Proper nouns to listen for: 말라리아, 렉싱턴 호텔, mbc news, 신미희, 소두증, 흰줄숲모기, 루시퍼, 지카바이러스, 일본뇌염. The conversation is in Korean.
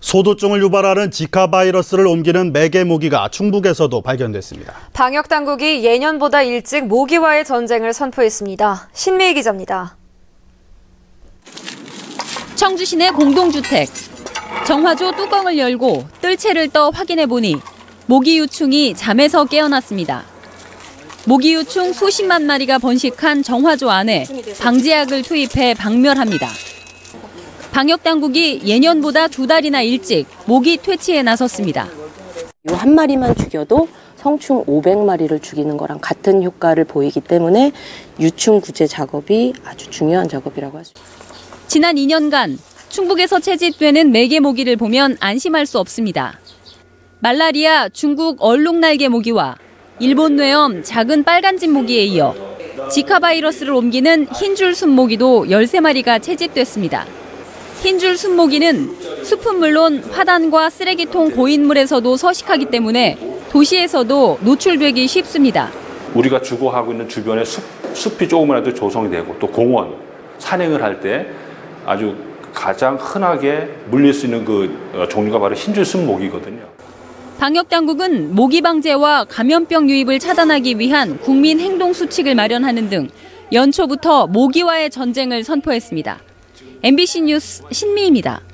소두증을 유발하는 지카바이러스를 옮기는 매개모기가 충북에서도 발견됐습니다. 방역당국이 예년보다 일찍 모기와의 전쟁을 선포했습니다. 신미희 기자입니다. 청주시내 공동주택. 정화조 뚜껑을 열고 뜰채를 떠 확인해보니 모기 유충이 잠에서 깨어났습니다. 모기 유충 수십만 마리가 번식한 정화조 안에 방제약을 투입해 박멸합니다. 방역당국이 예년보다 2달이나 일찍 모기 퇴치에 나섰습니다. 이 한 마리만 죽여도 성충 500마리를 죽이는 거랑 같은 효과를 보이기 때문에 유충 구제 작업이 아주 중요한 작업이라고 할 수 있습니다. 지난 2년간 충북에서 채집되는 매개모기를 보면 안심할 수 없습니다. 말라리아 중국 얼룩날개 모기와 일본뇌염 작은 빨간집 모기에 이어 지카바이러스를 옮기는 흰줄숲모기도 13마리가 채집됐습니다. 흰줄숲모기는 숲은 물론 화단과 쓰레기통 고인물에서도 서식하기 때문에 도시에서도 노출되기 쉽습니다. 우리가 주거하고 있는 주변에 숲이 조금이라도 조성이 되고 또 공원, 산행을 할 때 아주 가장 흔하게 물릴 수 있는 그 종류가 바로 흰줄숲 모기거든요. 방역당국은 모기 방제와 감염병 유입을 차단하기 위한 국민 행동 수칙을 마련하는 등 연초부터 모기와의 전쟁을 선포했습니다. MBC 뉴스 신미희입니다.